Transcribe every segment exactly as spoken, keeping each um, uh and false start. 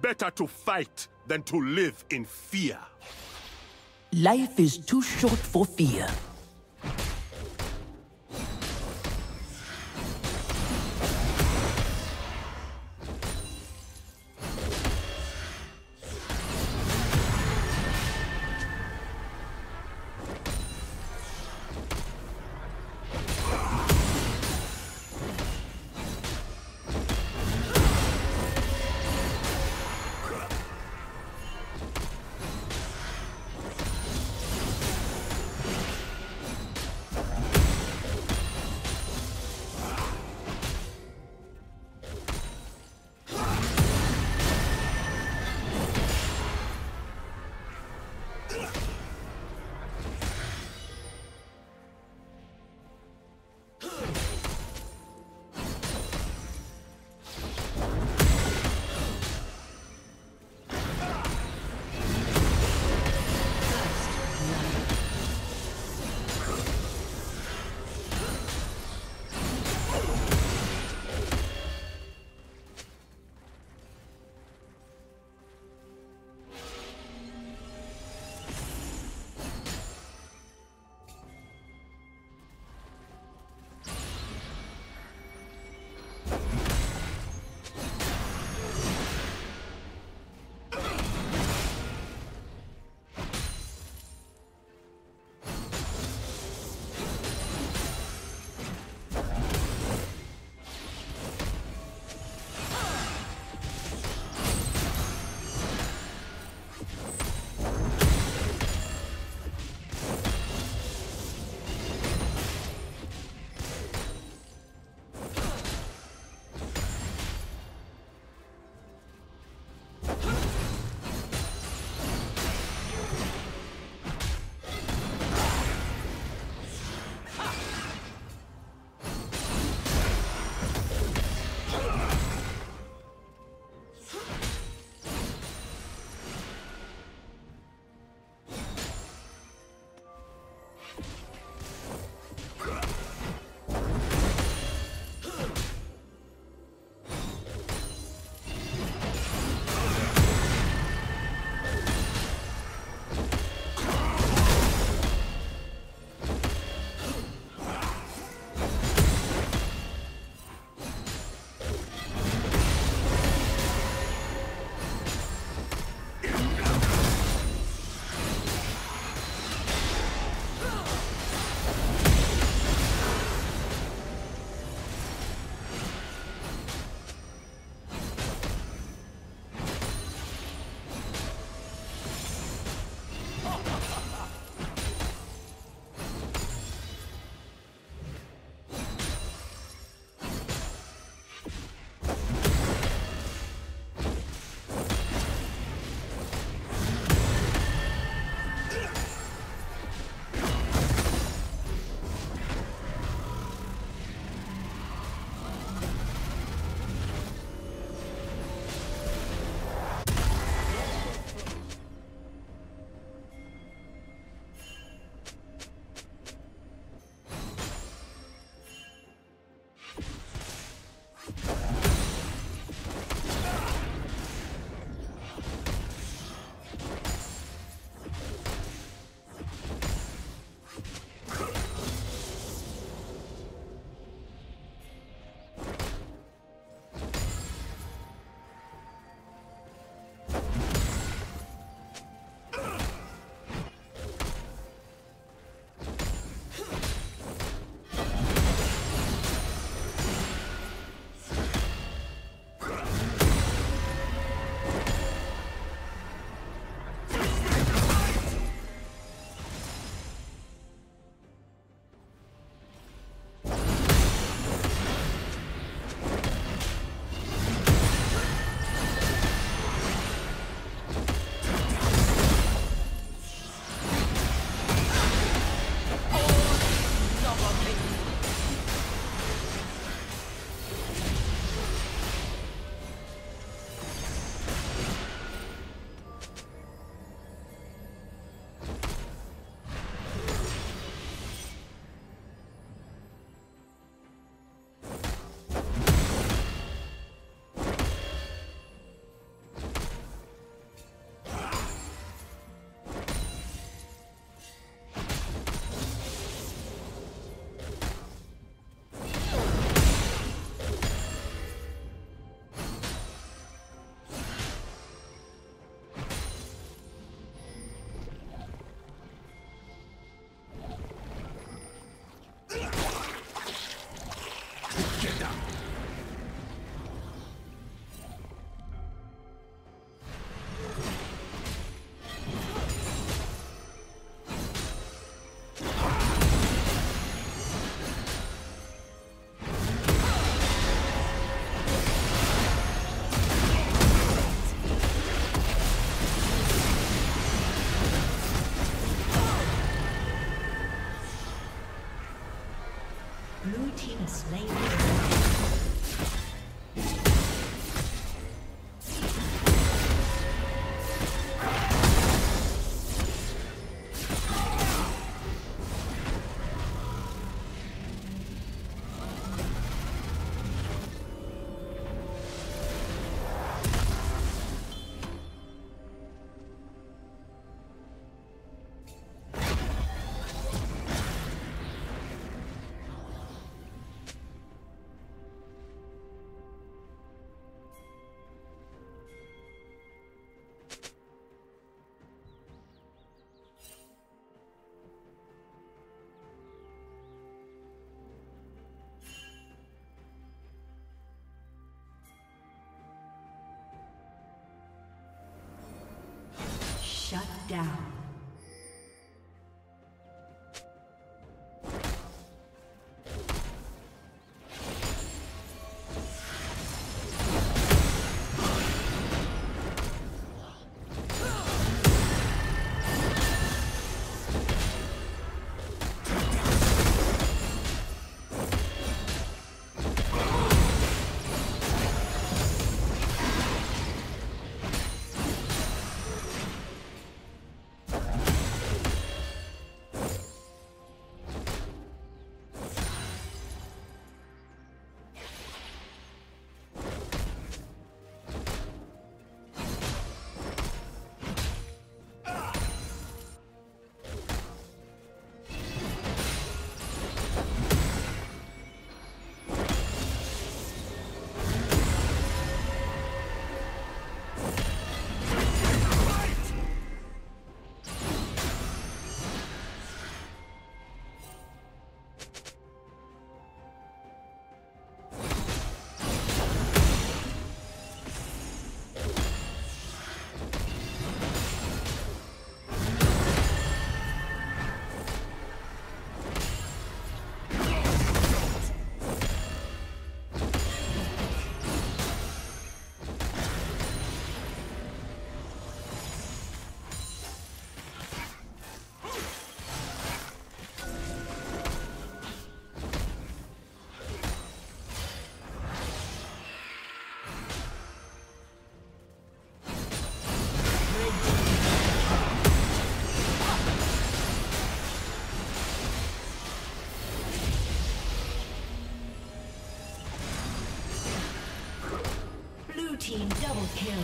Better to fight than to live in fear. Life is too short for fear. Shut down. Double kill.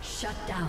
Shut down.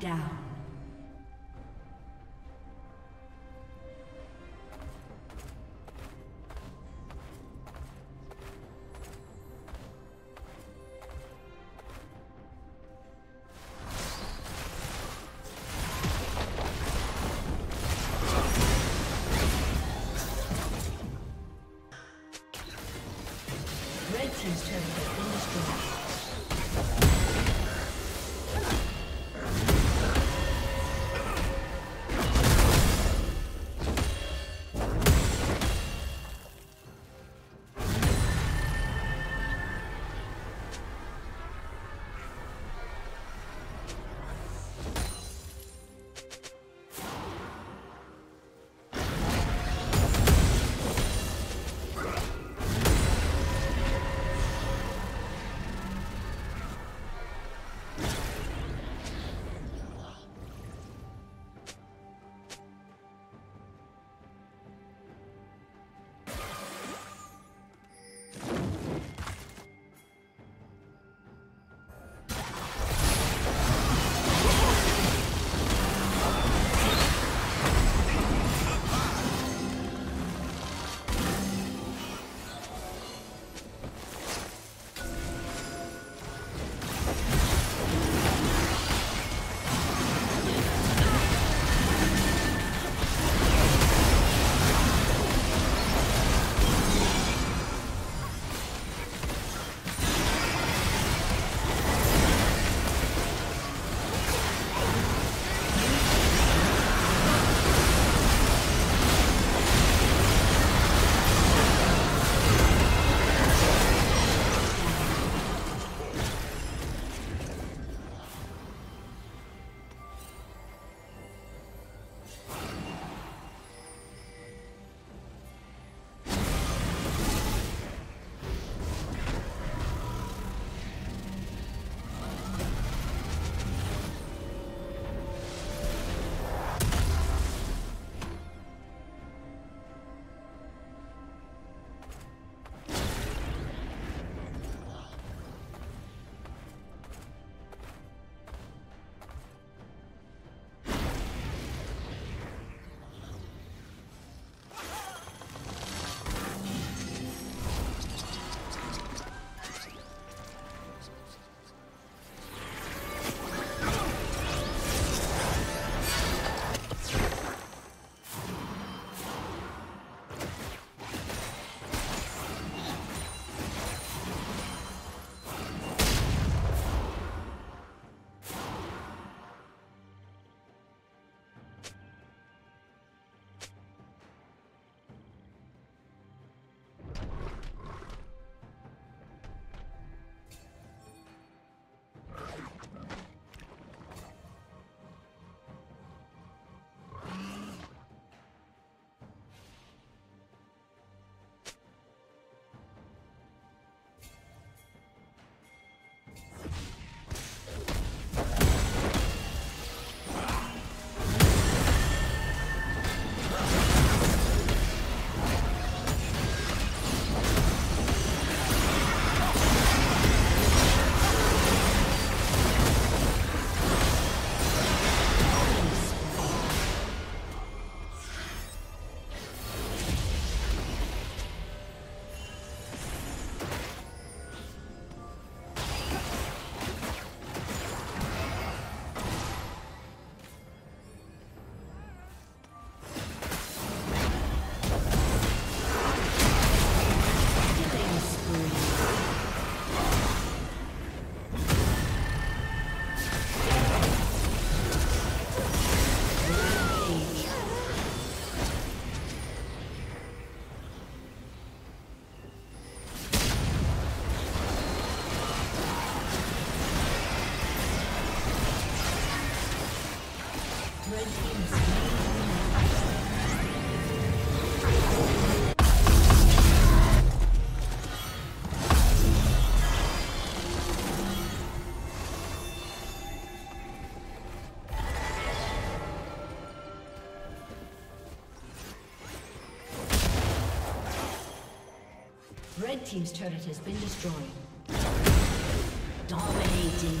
Down. Red team's turret has been destroyed. team's turret has been destroyed. Dominating.